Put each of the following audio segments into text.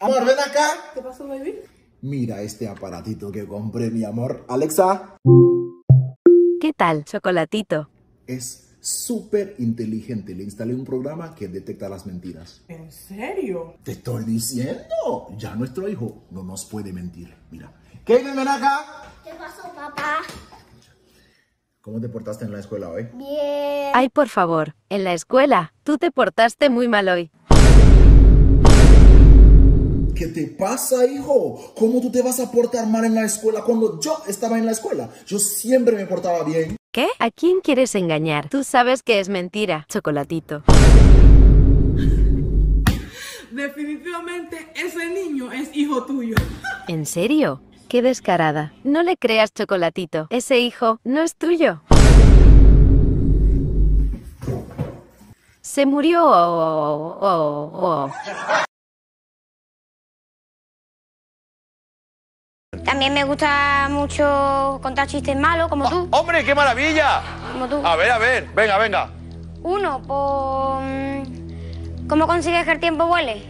Amor, ven acá. ¿Qué pasó, baby? Mira este aparatito que compré, mi amor. Alexa. ¿Qué tal, chocolatito? Es súper inteligente. Le instalé un programa que detecta las mentiras. ¿En serio? Te estoy diciendo. Ya nuestro hijo no nos puede mentir. Mira. Kaden, ven acá. ¿Qué pasó, papá? ¿Cómo te portaste en la escuela hoy? Bien. Ay, por favor, en la escuela, tú te portaste muy mal hoy. ¿Qué te pasa, hijo? ¿Cómo tú te vas a portar mal en la escuela cuando yo estaba en la escuela? Yo siempre me portaba bien. ¿Qué? ¿A quién quieres engañar? Tú sabes que es mentira, chocolatito. Definitivamente ese niño es hijo tuyo. ¿En serio? ¡Qué descarada! No le creas, chocolatito. Ese hijo no es tuyo. Se murió. También me gusta mucho contar chistes malos, como tú. ¡Hombre, qué maravilla! Como tú. A ver, venga, venga. Uno, pues... ¿Cómo consigues que el tiempo vuele?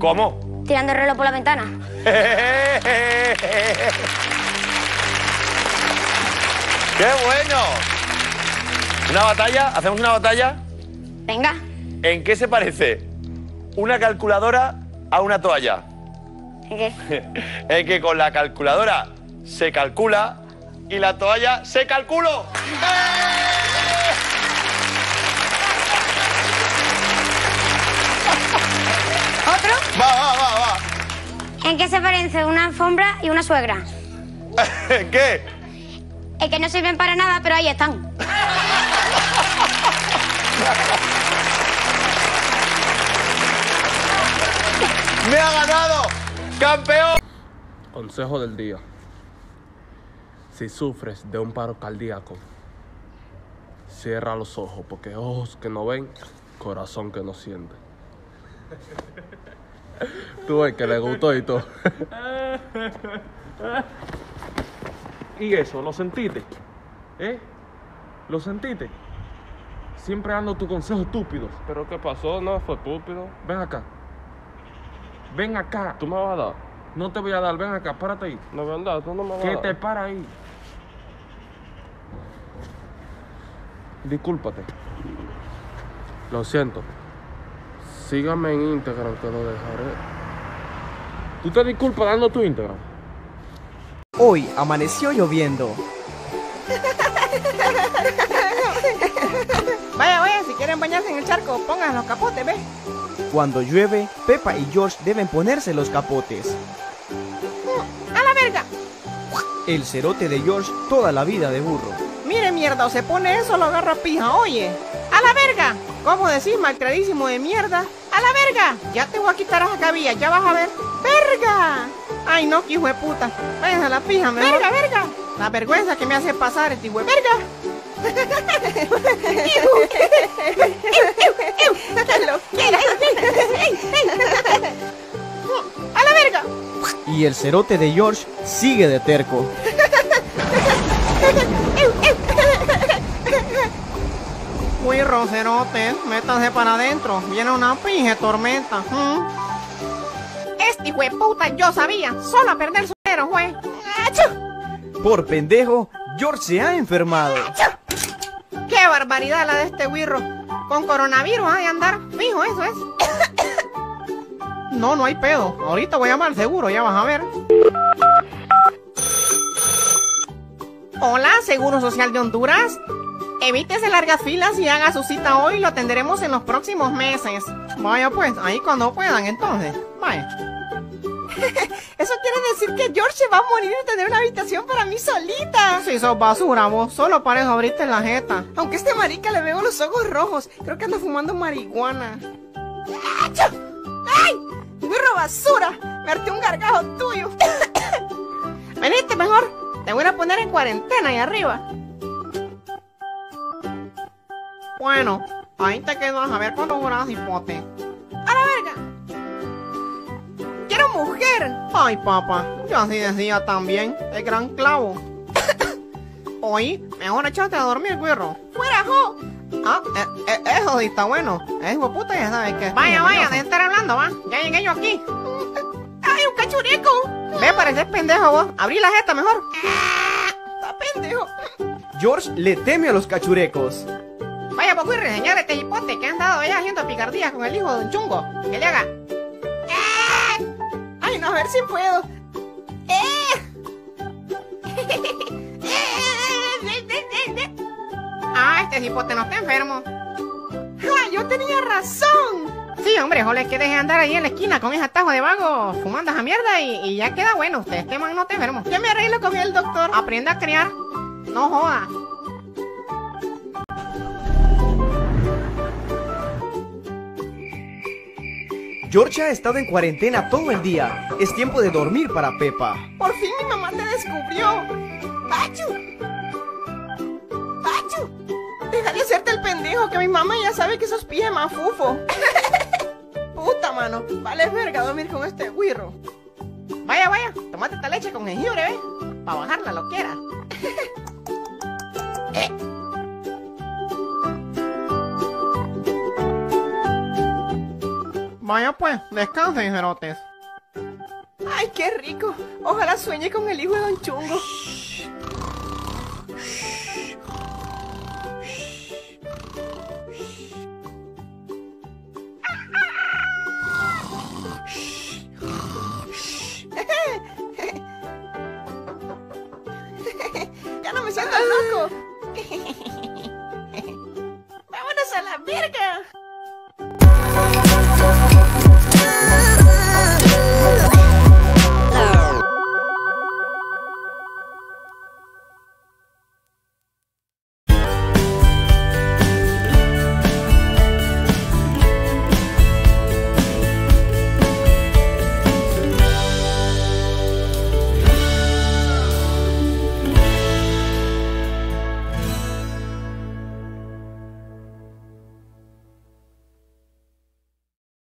¿Cómo? Tirando el reloj por la ventana. ¡Qué bueno! ¿Una batalla? ¿Hacemos una batalla? Venga. ¿En qué se parece una calculadora a una toalla? ¿En qué? En que con la calculadora se calcula y la toalla se calculó. ¿Otro? Va. ¿En qué se parece una alfombra y una suegra? ¿En qué? En que no sirven para nada, pero ahí están. ¡Me ha ganado! ¡Campeón! Consejo del día. Si sufres de un paro cardíaco, cierra los ojos, porque ojos que no ven, corazón que no siente. Tú ves que le gustó y todo. ¿Y eso? ¿Lo sentiste? ¿Eh? ¿Lo sentiste? Siempre dando tu consejo estúpido. ¿Pero qué pasó? No fue estúpido. Ven acá. Ven acá. ¿Tú me vas a dar? No te voy a dar. Ven acá, párate ahí. No me andas, tú no me vas a dar. ¿Qué te para ahí? Discúlpate. Lo siento. Sígame en Instagram, que lo dejaré. ¿Tú te disculpas dando tu Instagram? Hoy amaneció lloviendo. Vaya, si quieren bañarse en el charco, pongan los capotes, ¿ves? Cuando llueve, Peppa y George deben ponerse los capotes. ¡A la verga! El cerote de George toda la vida de burro. Mire, mierda, o se pone eso, lo agarra pija, oye. ¡A la verga! ¿Cómo decís, malcradísimo de mierda? ¡A la verga! Ya te voy a quitar las cabillas, ya vas a ver. ¡Verga! Ay, no, que hijo de puta. Váyanse a la pija, mejor. ¡Verga, verga! La vergüenza que me hace pasar este hijo de... ¡Verga! ¡A la verga! Y el cerote de George sigue de terco. Uy, rocerotes, métanse para adentro. Viene una pinche tormenta. Este hueputa yo sabía. Solo a perder su dinero, güey. Por pendejo, George se ha enfermado. ¡Qué barbaridad la de este güirro! Con coronavirus hay andar. Fijo, eso es. No, no hay pedo. Ahorita voy a llamar al seguro, ya vas a ver. Hola, Seguro Social de Honduras. Evítese largas filas y haga su cita hoy, lo atenderemos en los próximos meses. Vaya pues, ahí cuando puedan entonces, vaya. Eso quiere decir que George se va a morir de tener una habitación para mí solita. Si sos basura vos, solo para eso abriste la jeta. Aunque este marica le veo los ojos rojos, creo que anda fumando marihuana. ¡Ay! ¡Burro basura! Me harté un gargajo tuyo. Venite mejor, te voy a poner en cuarentena ahí arriba. Bueno, ahí te quedas a ver cuánto duras, hipote. ¡A la verga! ¡Quiero mujer! Ay, papá, yo así decía también, el gran clavo. Oí, mejor echarte a dormir, güero. ¡Fuera, jo! Ah, eso sí está bueno. Es hueputa, ya sabes que... Vaya, vaya, de estar hablando, va. Ya llegué yo aquí. churico. Ve, pareces pendejo vos. Abrí la jeta mejor. Está pendejo. George le teme a los cachurecos. Vaya, pues voy a reseñar a este hipote que han dado allá haciendo picardías con el hijo de un chungo. Que le haga. Ay, no, a ver si puedo. Ah, este hipote no está enfermo. ¡Ah, yo tenía razón! Sí, hombre, jole, que deje andar ahí en la esquina con ese atajo de vago fumando esa mierda y ya queda bueno. Usted, este man no está enfermo. Yo me arreglo con el doctor. Aprenda a criar. No joda. George ha estado en cuarentena todo el día. Es tiempo de dormir para Peppa. Por fin mi mamá te descubrió. ¡Pachu! ¡Pachu! Deja de hacerte el pendejo, que mi mamá ya sabe que sos pije mafufo. Puta, mano. Vale verga dormir con este guirro. Vaya, vaya. Tomate esta leche con jengibre, ¿eh? Para bajar la loquera. Vaya pues, descansen, cerotes. Ay, qué rico. Ojalá sueñe con el hijo de Don Chungo. Ya no me siento loco.